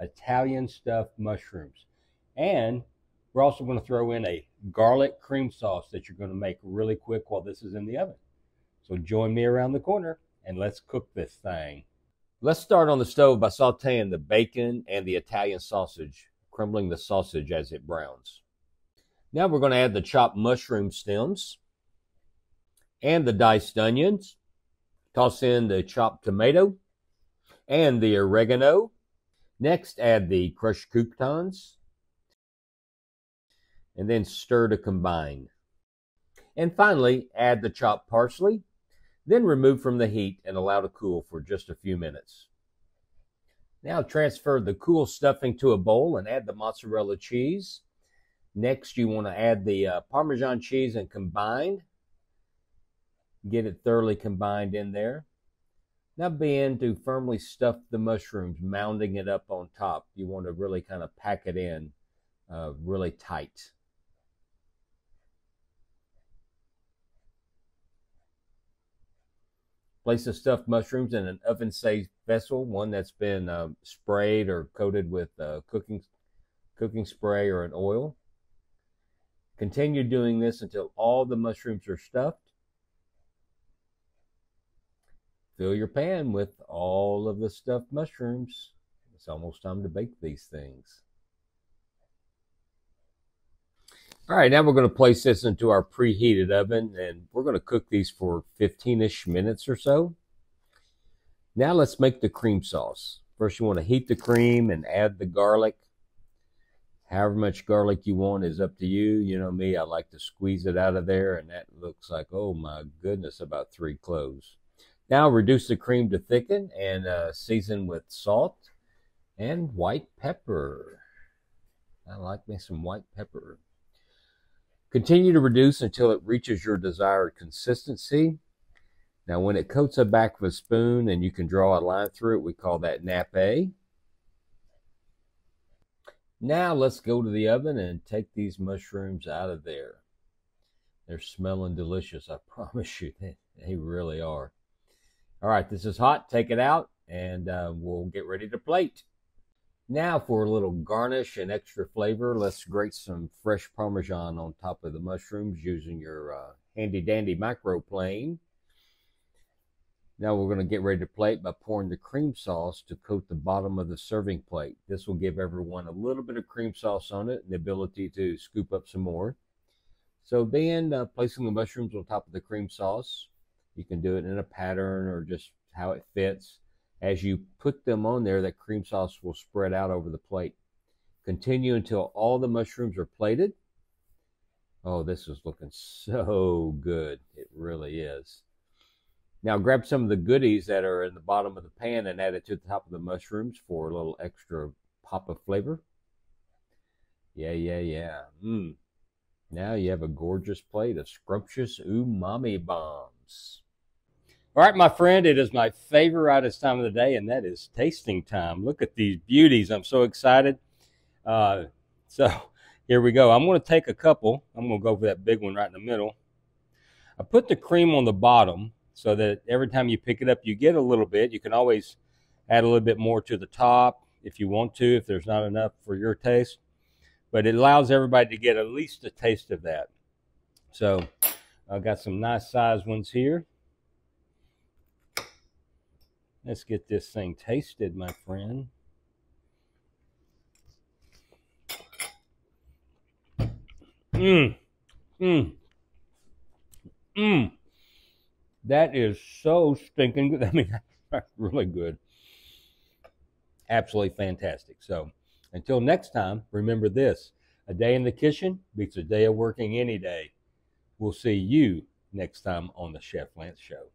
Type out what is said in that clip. Italian stuffed mushrooms. And we're also going to throw in a garlic cream sauce that you're going to make really quick while this is in the oven. So join me around the corner and let's cook this thing. Let's start on the stove by sauteing the bacon and the Italian sausage, crumbling the sausage as it browns. Now we're going to add the chopped mushroom stems and the diced onions. Toss in the chopped tomato and the oregano. Next, add the crushed croutons and then stir to combine. And finally, add the chopped parsley, then remove from the heat and allow to cool for just a few minutes. Now transfer the cool stuffing to a bowl and add the mozzarella cheese. Next, you want to add the Parmesan cheese and combine. Get it thoroughly combined in there. Now begin to firmly stuff the mushrooms, mounding it up on top. You want to really kind of pack it in really tight. Place the stuffed mushrooms in an oven-safe vessel, one that's been sprayed or coated with cooking spray or an oil. Continue doing this until all the mushrooms are stuffed. Fill your pan with all of the stuffed mushrooms. It's almost time to bake these things. All right, now we're going to place this into our preheated oven, and we're going to cook these for 15-ish minutes or so. Now let's make the cream sauce. First, you want to heat the cream and add the garlic. However much garlic you want is up to you. You know me, I like to squeeze it out of there, and that looks like, oh my goodness, about 3 cloves. Now reduce the cream to thicken and season with salt and white pepper. I like me some white pepper. Continue to reduce until it reaches your desired consistency. Now when it coats the back of a spoon and you can draw a line through it, we call that nappé. Now let's go to the oven and take these mushrooms out of there. They're smelling delicious, I promise you. They really are. All right, this is hot. Take it out, and we'll get ready to plate. Now for a little garnish and extra flavor, let's grate some fresh Parmesan on top of the mushrooms using your handy-dandy microplane. Now we're going to get ready to plate by pouring the cream sauce to coat the bottom of the serving plate. This will give everyone a little bit of cream sauce on it and the ability to scoop up some more. So then placing the mushrooms on top of the cream sauce. You can do it in a pattern or just how it fits. As you put them on there, that cream sauce will spread out over the plate. Continue until all the mushrooms are plated. Oh, this is looking so good. It really is. Now grab some of the goodies that are in the bottom of the pan and add it to the top of the mushrooms for a little extra pop of flavor. Yeah, yeah, yeah. Now you have a gorgeous plate of scrumptious umami bombs. All right, my friend, it is my favoriteest time of the day, and that is tasting time. Look at these beauties. I'm so excited. So here we go. I'm going to take a couple. I'm going to go for that big one right in the middle. I put the cream on the bottom so that every time you pick it up, you get a little bit. You can always add a little bit more to the top if you want to, if there's not enough for your taste. But it allows everybody to get at least a taste of that. So I've got some nice sized ones here. Let's get this thing tasted, my friend. That is so stinking good. I mean, that's really good. Absolutely fantastic. So until next time, remember this, a day in the kitchen beats a day of working any day. We'll see you next time on the Chef Lance Show.